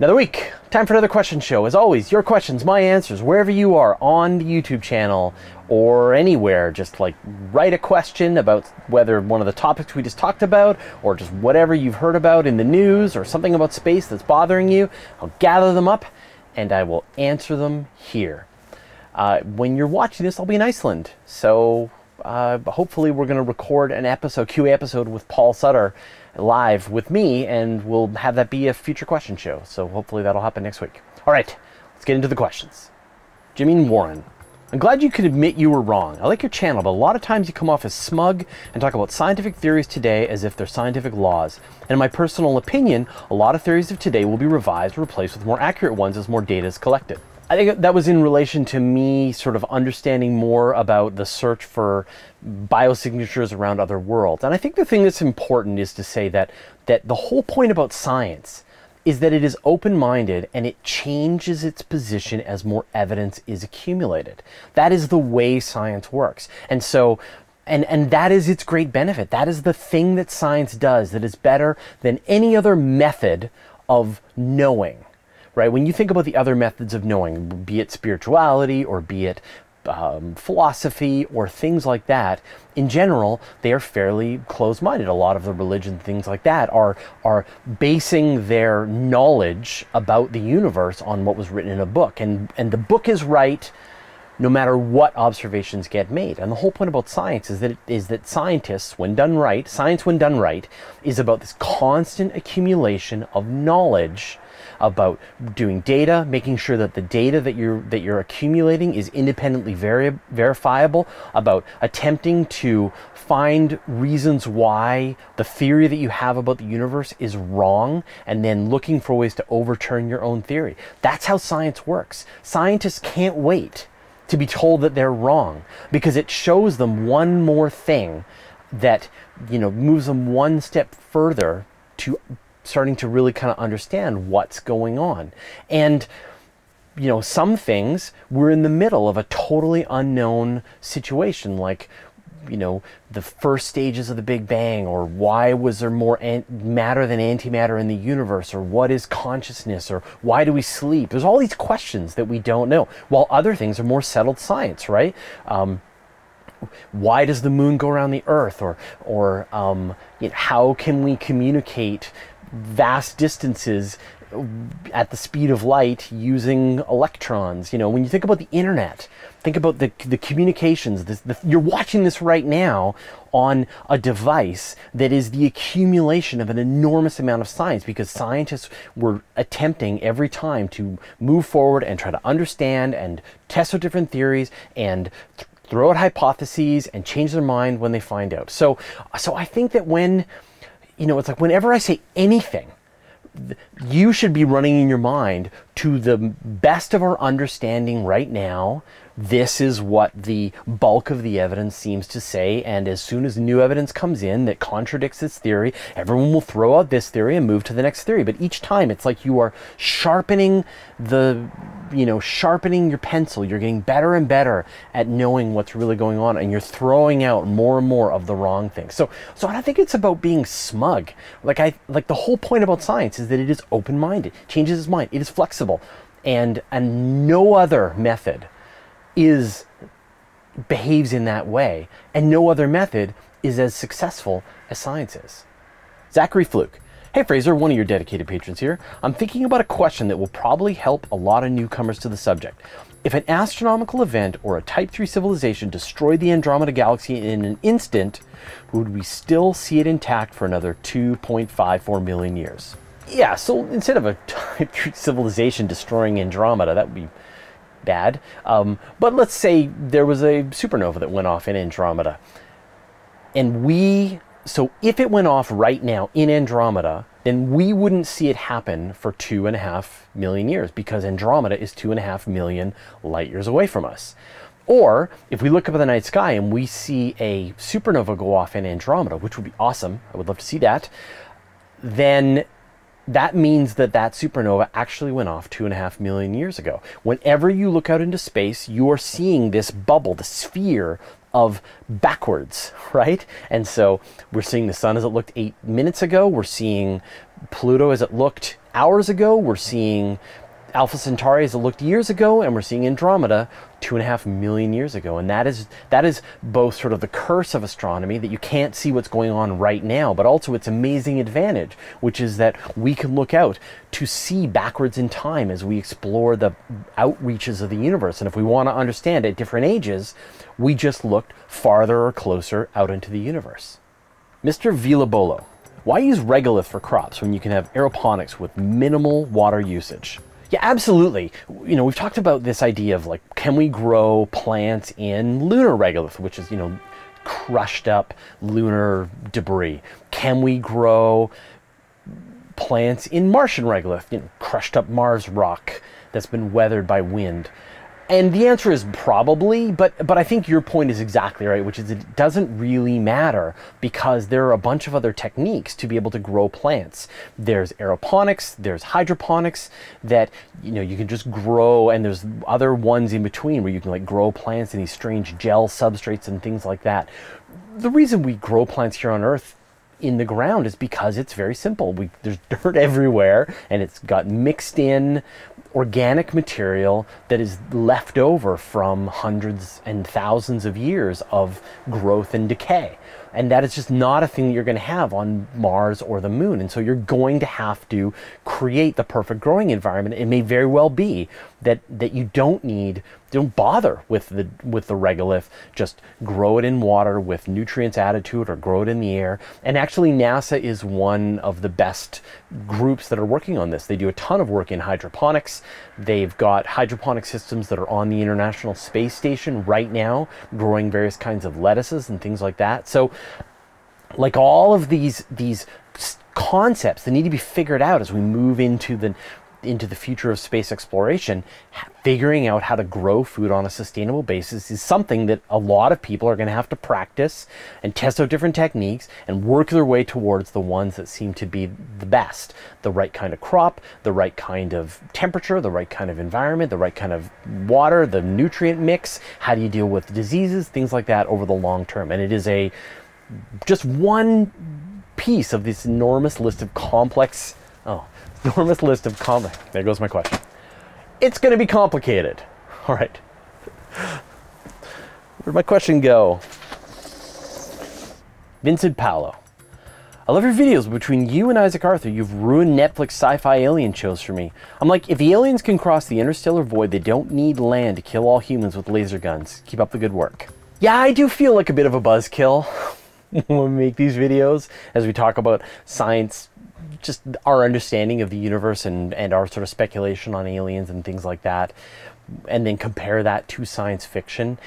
Another week, time for another question show. As always, your questions, my answers, wherever you are on the YouTube channel or anywhere, just like write a question about whether one of the topics we just talked about or just whatever you've heard about in the news or something about space that's bothering you. I'll gather them up and I will answer them here. When you're watching this, I'll be in Iceland. So hopefully we're going to record an episode, QA episode with Paul Sutter live with me, and we'll have that be a future question show. So hopefully that'll happen next week. All right, let's get into the questions. Jimmy Warren, I'm glad you could admit you were wrong. I like your channel, but a lot of times you come off as smug and talk about scientific theories today as if they're scientific laws. And in my personal opinion, a lot of theories of today will be revised or replaced with more accurate ones as more data is collected. I think that was in relation to me sort of understanding more about the search for biosignatures around other worlds. And I think the thing that's important is to say that, the whole point about science is that it is open-minded and it changes its position as more evidence is accumulated. That is the way science works. And so, and that is its great benefit. That is the thing that science does that is better than any other method of knowing. Right? When you think about the other methods of knowing, be it spirituality or be it philosophy or things like that, in general, they are fairly closed-minded. A lot of the religion, things like that, are basing their knowledge about the universe on what was written in a book. And the book is right no matter what observations get made. And the whole point about science is that scientists, when done right, science when done right, is about this constant accumulation of knowledge about doing data, making sure that the data that you're accumulating is independently verifiable, about attempting to find reasons why the theory that you have about the universe is wrong, and then looking for ways to overturn your own theory. That's how science works. Scientists can't wait to be told that they're wrong, because it shows them one more thing that, you know, moves them one step further to starting to really kind of understand what's going on. And, you know, some things we're in the middle of a totally unknown situation, like, you know, the first stages of the Big Bang, or why was there more matter than antimatter in the universe, or what is consciousness, or why do we sleep? There's all these questions that we don't know, while other things are more settled science, right? Why does the moon go around the Earth, or you know, how can we communicate vast distances at the speed of light using electrons? You know, when you think about the internet, think about the communications. You're watching this right now on a device that is the accumulation of an enormous amount of science, because scientists were attempting every time to move forward and try to understand and test out different theories and throw out hypotheses and change their mind when they find out. So I think that when, you know, it's like whenever I say anything, you should be running in your mind, to the best of our understanding right now, this is what the bulk of the evidence seems to say, and as soon as new evidence comes in that contradicts this theory, everyone will throw out this theory and move to the next theory. But each time it's like you are sharpening the, you know, sharpening your pencil. You're getting better and better at knowing what's really going on, and you're throwing out more and more of the wrong things. So I don't think it's about being smug. Like the whole point about science is that it is open-minded, changes its mind, it is flexible, and no other method behaves in that way, and no other method is as successful as science is. Zachary Fluke, hey Fraser, one of your dedicated patrons here. I'm thinking about a question that will probably help a lot of newcomers to the subject. If an astronomical event or a type 3 civilization destroyed the Andromeda Galaxy in an instant, would we still see it intact for another 2.54 million years? Yeah, so instead of a type 3 civilization destroying Andromeda, that would be bad. But let's say there was a supernova that went off in Andromeda. So if it went off right now in Andromeda, then we wouldn't see it happen for 2.5 million years, because Andromeda is 2.5 million light years away from us. Or if we look up at the night sky and we see a supernova go off in Andromeda, which would be awesome, I would love to see that, then that means that that supernova actually went off 2.5 million years ago. Whenever you look out into space, you are seeing this bubble, the sphere of backwards, right? And so we're seeing the sun as it looked 8 minutes ago. We're seeing Pluto as it looked hours ago. We're seeing Alpha Centauri as it looked years ago, and we're seeing Andromeda 2.5 million years ago. And that is both sort of the curse of astronomy, that you can't see what's going on right now, but also its amazing advantage, which is that we can look out to see backwards in time as we explore the outreaches of the universe. And if we want to understand at different ages, we just looked farther or closer out into the universe. Mr. Villabolo, why use regolith for crops when you can have aeroponics with minimal water usage? Yeah, absolutely. You know, we've talked about this idea of, like, can we grow plants in lunar regolith, which is, you know, crushed up lunar debris? Can we grow plants in Martian regolith, you know, crushed up Mars rock that's been weathered by wind? And the answer is probably, but I think your point is exactly right, which is it doesn't really matter because there are a bunch of other techniques to be able to grow plants. There's aeroponics, there's hydroponics that, you know, you can just grow, and there's other ones in between where you can, like, grow plants in these strange gel substrates and things like that. The reason we grow plants here on Earth in the ground is because it's very simple. There's dirt everywhere, and it's got mixed in organic material that is left over from hundreds and thousands of years of growth and decay. And that is just not a thing that you're going to have on Mars or the moon. And so you're going to have to create the perfect growing environment. It may very well be that you don't bother with the regolith. Just grow it in water with nutrients added to it, or grow it in the air. And actually, NASA is one of the best groups that are working on this. They do a ton of work in hydroponics. They've got hydroponic systems that are on the International Space Station right now, growing various kinds of lettuces and things like that. So, like, all of these concepts that need to be figured out as we move into the future of space exploration, figuring out how to grow food on a sustainable basis is something that a lot of people are going to have to practice and test out different techniques and work their way towards the ones that seem to be the best. The right kind of crop, the right kind of temperature, the right kind of environment, the right kind of water, the nutrient mix, how do you deal with diseases, things like that over the long term. And it is just one piece of this enormous list of complex, there goes my question. It's going to be complicated. All right. Where'd my question go? Vincent Paolo, I love your videos. Between you and Isaac Arthur, you've ruined Netflix sci-fi alien shows for me. I'm like, if the aliens can cross the interstellar void, they don't need land to kill all humans with laser guns. Keep up the good work. Yeah, I do feel like a bit of a buzzkill when we make these videos, as we talk about science, just our understanding of the universe and our sort of speculation on aliens and things like that, and then compare that to science fiction.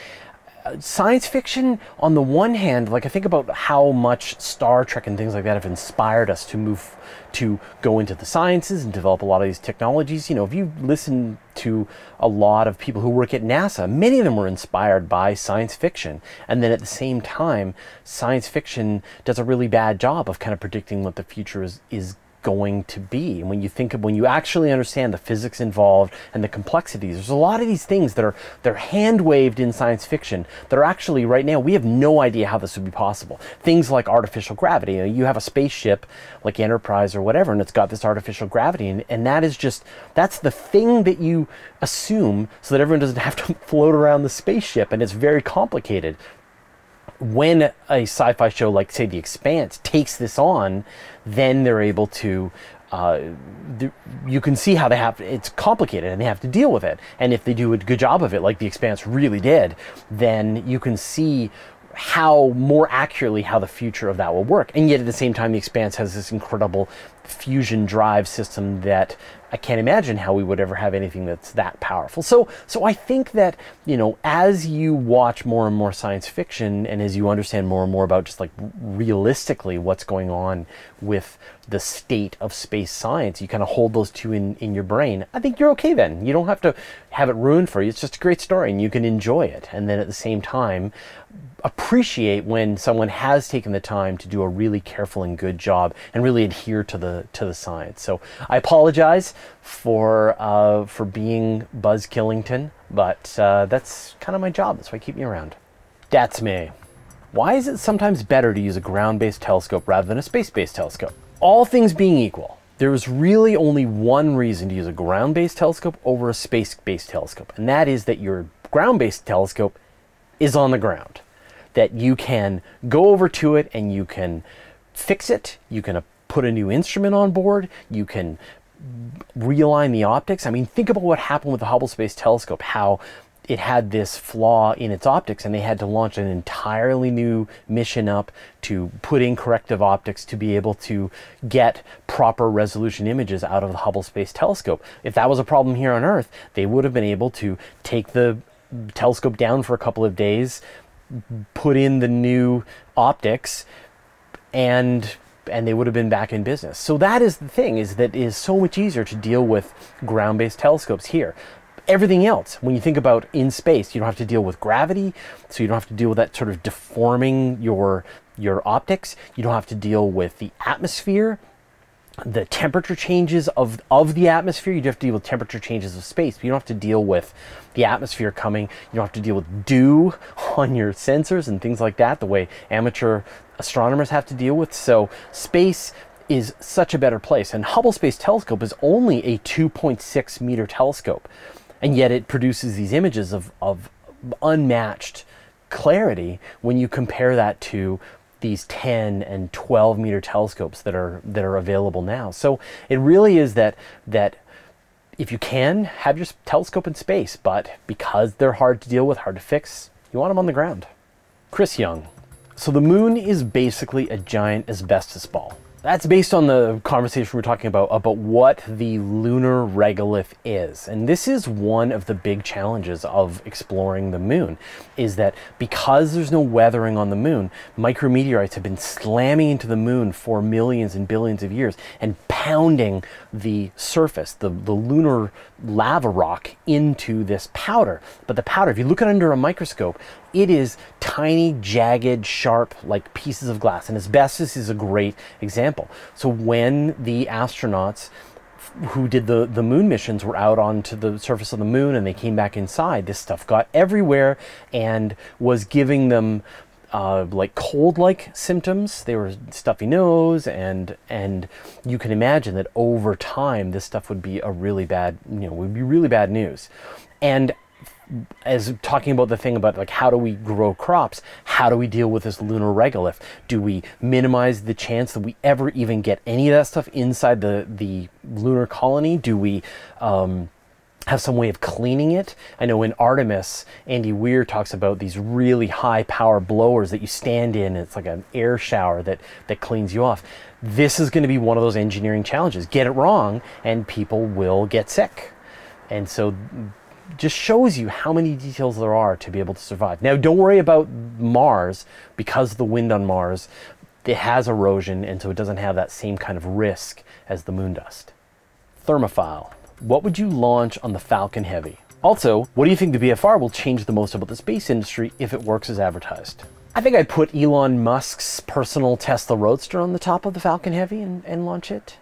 Science fiction, on the one hand, like, I think about how much Star Trek and things like that have inspired us to go into the sciences and develop a lot of these technologies. You know, if you listen to a lot of people who work at NASA, many of them were inspired by science fiction. And then at the same time, science fiction does a really bad job of kind of predicting what the future is going to be. And when you actually understand the physics involved and the complexities, there's a lot of these things that they're hand-waved in science fiction that are actually, right now, we have no idea how this would be possible. Things like artificial gravity. You know, you have a spaceship like Enterprise or whatever, and it's got this artificial gravity, and that is just, that's the thing that you assume so that everyone doesn't have to float around the spaceship, and it's very complicated. When a sci-fi show like, say, The Expanse takes this on, then they're able to, you can see how it's complicated and they have to deal with it. And if they do a good job of it, like The Expanse really did, then you can see more accurately how the future of that will work. And yet at the same time, The Expanse has this incredible fusion drive system that I can't imagine how we would ever have anything that's that powerful. So I think that, you know, as you watch more and more science fiction, and as you understand more and more about just, like, realistically what's going on with the state of space science, you kind of hold those two in your brain. I think you're okay then. You don't have to have it ruined for you. It's just a great story and you can enjoy it. And then at the same time, appreciate when someone has taken the time to do a really careful and good job and really adhere to the science. So I apologize for being Buzz Killington, but that's kind of my job. That's why I keep me around. That's me. Why is it sometimes better to use a ground-based telescope rather than a space-based telescope? All things being equal, There is really only one reason to use a ground-based telescope over a space-based telescope, and that is that your ground-based telescope is on the ground, that you can go over to it and you can fix it, you can put a new instrument on board, you can realign the optics. I mean, think about what happened with the Hubble Space Telescope, how it had this flaw in its optics and they had to launch an entirely new mission up to put in corrective optics to be able to get proper resolution images out of the Hubble Space Telescope. If that was a problem here on Earth, they would have been able to take the telescope down for a couple of days, put in the new optics, and they would have been back in business. So that is the thing, is that it is so much easier to deal with ground-based telescopes here. Everything else, when you think about in space, you don't have to deal with gravity, so you don't have to deal with that sort of deforming your optics. You don't have to deal with the atmosphere, the temperature changes of the atmosphere. You do have to deal with temperature changes of space, but you don't have to deal with the atmosphere coming. You don't have to deal with dew on your sensors and things like that, the way amateur astronomers have to deal with. So space is such a better place. And Hubble Space Telescope is only a 2.6 meter telescope, and yet it produces these images of unmatched clarity when you compare that to these 10 and 12 meter telescopes that are available now. So it really is that if you can, have your telescope in space, but because they're hard to deal with, hard to fix, you want them on the ground. Chris Young. So the moon is basically a giant asbestos ball. That's based on the conversation we were talking about what the lunar regolith is. And this is one of the big challenges of exploring the moon, is that because there's no weathering on the moon, micrometeorites have been slamming into the moon for millions and billions of years and pounding the surface, the lunar lava rock, into this powder. But the powder, if you look at it under a microscope, it is tiny, jagged, sharp, like pieces of glass. And asbestos is a great example. So when the astronauts who did the moon missions were out onto the surface of the moon and they came back inside, this stuff got everywhere and was giving them like cold-like symptoms. They were stuffy nose, and you can imagine that over time, this stuff would be a really bad, would be really bad news. And as talking about the thing about, like, how do we grow crops? How do we deal with this lunar regolith? Do we minimize the chance that we ever even get any of that stuff inside the lunar colony? Do we have some way of cleaning it? I know in Artemis, Andy Weir talks about these really high power blowers that you stand in, and it's like an air shower that cleans you off. This is going to be one of those engineering challenges. Get it wrong and people will get sick. And so just shows you how many details there are to be able to survive. Now, don't worry about Mars, because the wind on Mars, it has erosion, and so it doesn't have that same kind of risk as the moon dust. Thermophile. What would you launch on the Falcon Heavy? Also, what do you think the BFR will change the most about the space industry if it works as advertised? I think I'd put Elon Musk's personal Tesla Roadster on the top of the Falcon Heavy and launch it.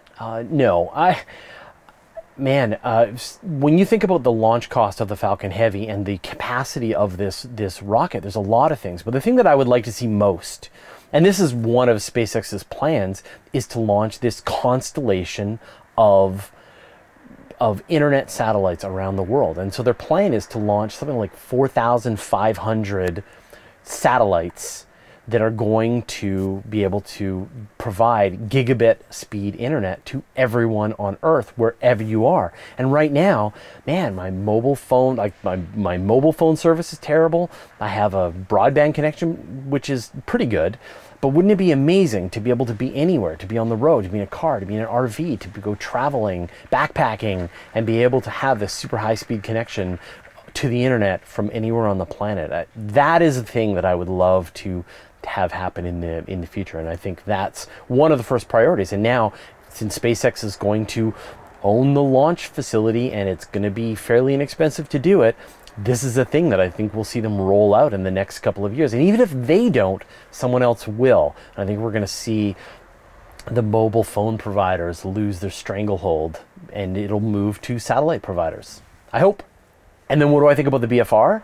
When you think about the launch cost of the Falcon Heavy and the capacity of this rocket, there's a lot of things, but the thing that I would like to see most, and this is one of SpaceX's plans, is to launch this constellation of internet satellites around the world. And so their plan is to launch something like 4,500 satellites that are going to be able to provide gigabit speed internet to everyone on Earth, wherever you are. And right now, man, my mobile phone, my mobile phone service is terrible. I have a broadband connection, which is pretty good, but wouldn't it be amazing to be able to be anywhere, to be on the road, to be in a car, to be in an RV, to go traveling, backpacking, and be able to have this super high speed connection to the internet from anywhere on the planet? That is the thing that I would love to have happen in the future, and I think that's one of the first priorities. And now, since SpaceX is going to own the launch facility and it's going to be fairly inexpensive to do it, this is a thing that I think we'll see them roll out in the next couple of years. And even if they don't, someone else will. And I think we're going to see the mobile phone providers lose their stranglehold, and it'll move to satellite providers, I hope. And then what do I think about the BFR?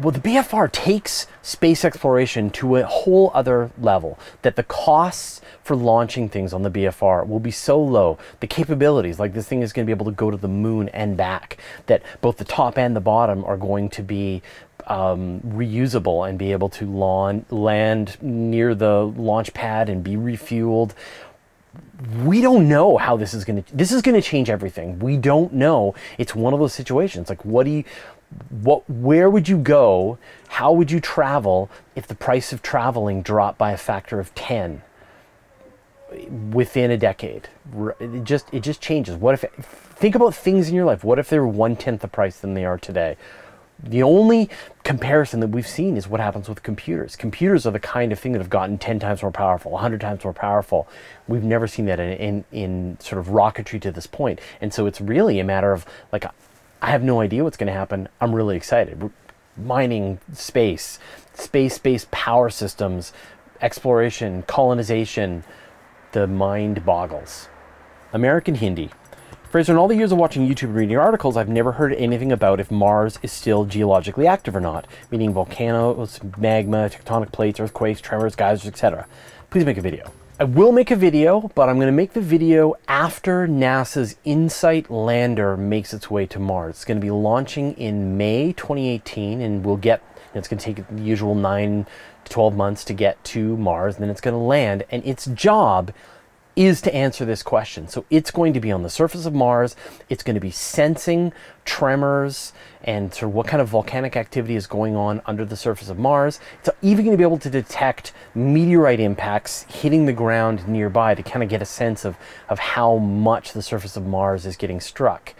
Well, the BFR takes space exploration to a whole other level, that the costs for launching things on the BFR will be so low, the capabilities, like this thing is going to be able to go to the moon and back, that both the top and the bottom are going to be reusable and be able to land near the launch pad and be refueled. We don't know how this is going to, this is going to change everything. We don't know. It's one of those situations, like what do you, where would you go? How would you travel if the price of traveling dropped by a factor of 10 within a decade? It just changes. What if, think about things in your life. What if they were 1/10 the price than they are today? The only comparison that we've seen is what happens with computers. Computers are the kind of thing that have gotten 10 times more powerful, 100 times more powerful. We've never seen that in sort of rocketry to this point. And so it's really a matter of, like, I have no idea what's going to happen. I'm really excited. We're mining space, space-based power systems, exploration, colonization. The mind boggles. American Hindi. Fraser, in all the years of watching YouTube and reading articles, I've never heard anything about if Mars is still geologically active or not, meaning volcanoes, magma, tectonic plates, earthquakes, tremors, geysers, etc. Please make a video. I will make a video, but I'm going to make the video after NASA's InSight Lander makes its way to Mars. It's going to be launching in May 2018, and we'll get, it's going to take the usual 9 to 12 months to get to Mars, and then it's going to land, and its job is to answer this question. So it's going to be on the surface of Mars. It's going to be sensing tremors and sort of what kind of volcanic activity is going on under the surface of Mars. It's even going to be able to detect meteorite impacts hitting the ground nearby to kind of get a sense of how much the surface of Mars is getting struck.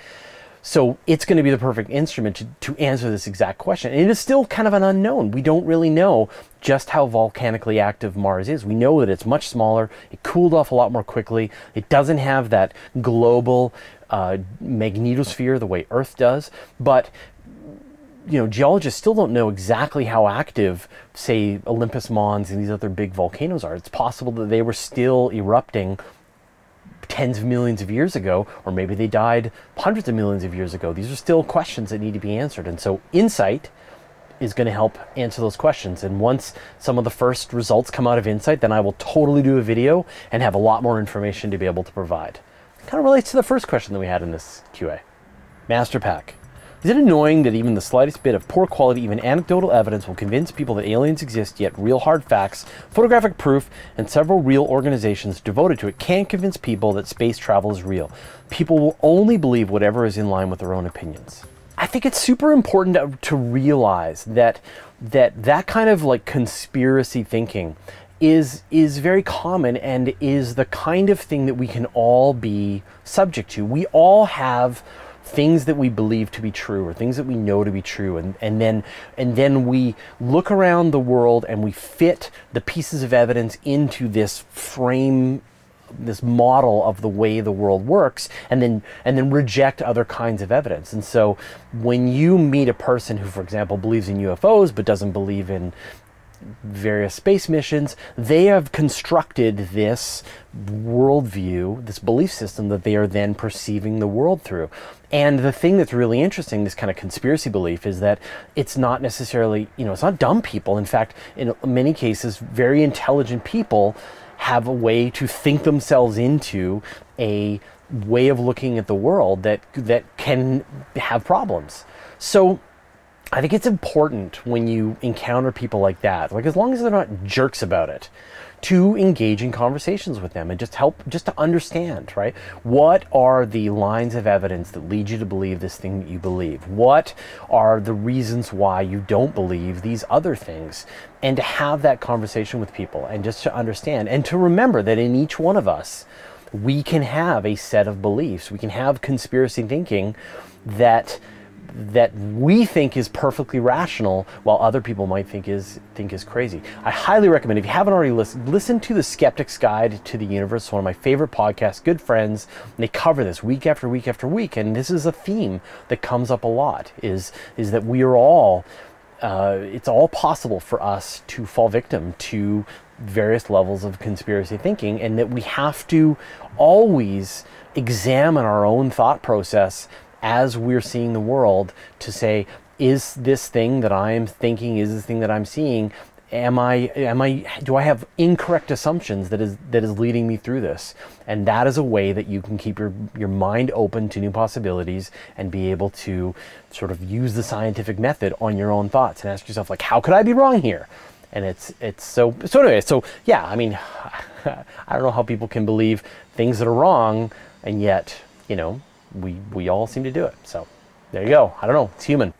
So it's going to be the perfect instrument to answer this exact question. And it is still kind of an unknown. We don't really know just how volcanically active Mars is. We know that it's much smaller. It cooled off a lot more quickly. It doesn't have that global magnetosphere the way Earth does. But, you know, geologists still don't know exactly how active, say, Olympus Mons and these other big volcanoes are. It's possible that they were still erupting tens of millions of years ago, or maybe they died hundreds of millions of years ago. These are still questions that need to be answered. And so InSight is going to help answer those questions. And once some of the first results come out of InSight, then I will totally do a video and have a lot more information to be able to provide. It kind of relates to the first question that we had in this QA. Master Pack. Is it annoying that even the slightest bit of poor quality, even anecdotal evidence, will convince people that aliens exist, yet real hard facts, photographic proof, and several real organizations devoted to it can't convince people that space travel is real? People will only believe whatever is in line with their own opinions. I think it's super important to realize that kind of like conspiracy thinking is very common and is the kind of thing that we can all be subject to. We all have things that we believe to be true or things that we know to be true, and then we look around the world and we fit the pieces of evidence into this frame, this model of the way the world works, and then reject other kinds of evidence. And so when you meet a person who, for example, believes in UFOs but doesn't believe in various space missions, they have constructed this worldview, this belief system that they are then perceiving the world through. And the thing that's really interesting, this kind of conspiracy belief, is that it's not necessarily, you know, it's not dumb people. In fact, in many cases, very intelligent people have a way to think themselves into a way of looking at the world that can have problems. So I think it's important when you encounter people like that, like as long as they're not jerks about it, to engage in conversations with them and just to understand, right? What are the lines of evidence that lead you to believe this thing that you believe? What are the reasons why you don't believe these other things? And to have that conversation with people and just to understand and to remember that in each one of us, we can have a set of beliefs. We can have conspiracy thinking that we think is perfectly rational, while other people might think is crazy. I highly recommend, if you haven't already listened to The Skeptic's Guide to the Universe, one of my favorite podcasts, good friends, and they cover this week after week after week, and this is a theme that comes up a lot, is that we are all, it's all possible for us to fall victim to various levels of conspiracy thinking, and that we have to always examine our own thought process as we're seeing the world to say, is this thing that I am thinking, is this thing that I'm seeing, do I have incorrect assumptions that is leading me through this? And that is a way that you can keep your mind open to new possibilities and be able to sort of use the scientific method on your own thoughts and ask yourself, like, how could I be wrong here? And so anyway, yeah, I mean, I don't know how people can believe things that are wrong, and yet, you know, we all seem to do it. So there you go. I don't know, it's human.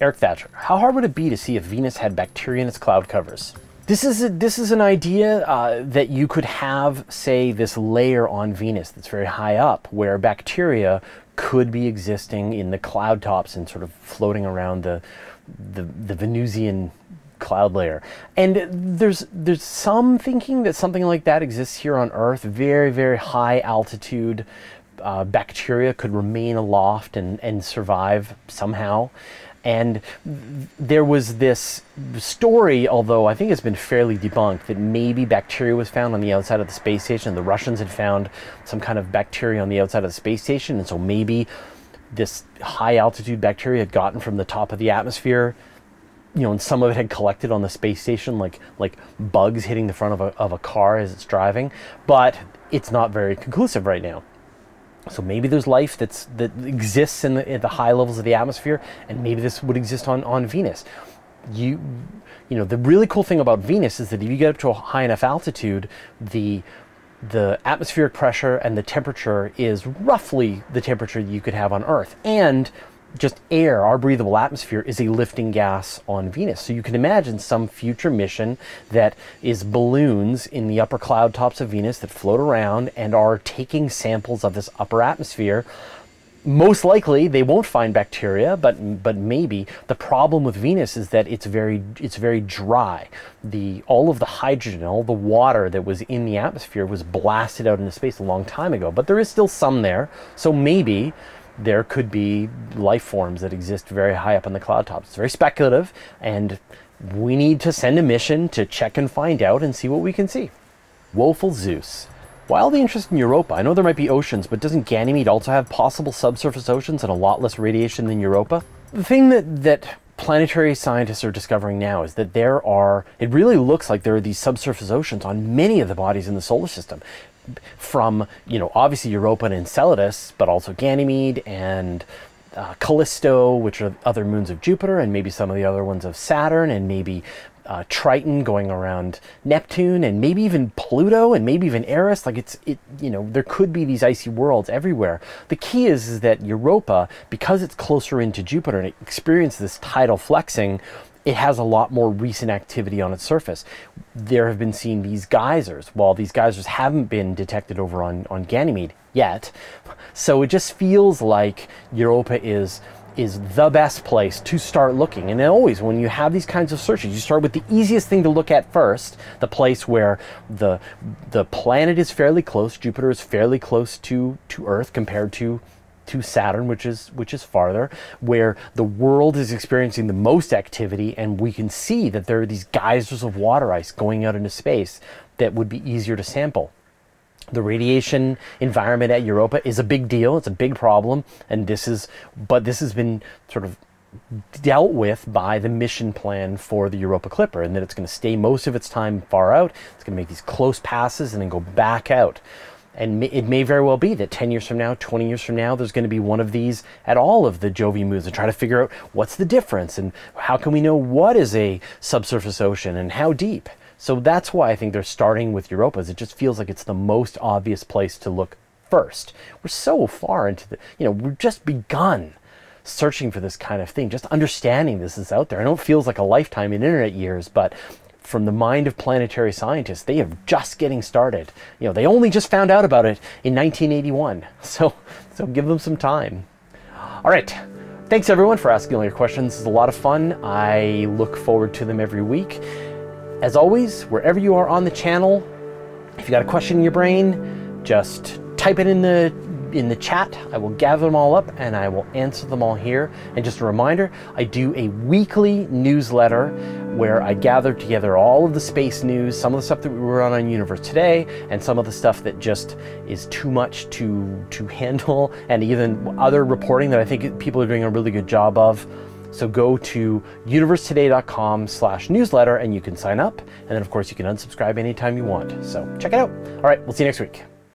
Eric Thatcher, how hard would it be to see if Venus had bacteria in its cloud covers? This is an idea that you could have, say, this layer on Venus that's very high up where bacteria could be existing in the cloud tops and sort of floating around the Venusian cloud layer. And there's some thinking that something like that exists here on Earth. Very, very high altitude bacteria could remain aloft and survive somehow. And there was this story, although I think it's been fairly debunked, that maybe bacteria was found on the outside of the space station. The Russians had found some kind of bacteria on the outside of the space station, and so maybe this high altitude bacteria had gotten from the top of the atmosphere, you know, and some of it had collected on the space station, like bugs hitting the front of a car as it's driving. But it's not very conclusive right now. So maybe there's life that exists at the high levels of the atmosphere, and maybe this would exist on Venus. You know, the really cool thing about Venus is that if you get up to a high enough altitude, the atmospheric pressure and the temperature is roughly the temperature you could have on Earth. And just air, our breathable atmosphere, is a lifting gas on Venus. So you can imagine some future mission that is balloons in the upper cloud tops of Venus that float around and are taking samples of this upper atmosphere. Most likely they won't find bacteria, but maybe. The problem with Venus is that it's very dry. All of the hydrogen, all the water that was in the atmosphere was blasted out into space a long time ago, but there is still some there. So maybe there could be life forms that exist very high up in the cloud tops. It's very speculative, and we need to send a mission to check and find out and see what we can see. Woeful Zeus, why all the interest in Europa? I know there might be oceans, but doesn't Ganymede also have possible subsurface oceans and a lot less radiation than Europa? The thing that planetary scientists are discovering now is that it really looks like there are these subsurface oceans on many of the bodies in the solar system. From, you know, obviously Europa and Enceladus, but also Ganymede and Callisto, which are other moons of Jupiter, and maybe some of the other ones of Saturn, and maybe Triton going around Neptune, and maybe even Pluto, and maybe even Eris. Like, you know, there could be these icy worlds everywhere. The key is that Europa, because it's closer into Jupiter and it experiences this tidal flexing, it has a lot more recent activity on its surface. There have been seen these geysers, while these geysers haven't been detected over on Ganymede yet. So it just feels like Europa is the best place to start looking. And always, when you have these kinds of searches, you start with the easiest thing to look at first, the place where the planet is fairly close. Jupiter is fairly close to Earth compared to Saturn, which is farther, where the world is experiencing the most activity, and we can see that there are these geysers of water ice going out into space that would be easier to sample. The radiation environment at Europa is a big deal. It's a big problem, and this has been sort of dealt with by the mission plan for the Europa Clipper, and that it's going to stay most of its time far out. It's going to make these close passes and then go back out. And it may very well be that 10 years from now, 20 years from now, there's going to be one of these at all of the Jovi moons, and try to figure out what's the difference and how can we know what is a subsurface ocean and how deep. So that's why I think they're starting with Europa. It just feels like it's the most obvious place to look first. We're so far into the, you know, we've just begun searching for this kind of thing, just understanding this is out there. I know it feels like a lifetime in internet years, but from the mind of planetary scientists, they are just getting started. You know, they only just found out about it in 1981. So give them some time. All right. Thanks everyone for asking all your questions. It's a lot of fun. I look forward to them every week. As always, wherever you are on the channel, if you got a question in your brain, just type it in the chat. I will gather them all up and I will answer them all here. And just a reminder, I do a weekly newsletter where I gather together all of the space news, some of the stuff that we were on Universe Today, and some of the stuff that just is too much to handle, and even other reporting that I think people are doing a really good job of. So go to universetoday.com/newsletter and you can sign up. And then of course you can unsubscribe anytime you want. So check it out. All right, we'll see you next week.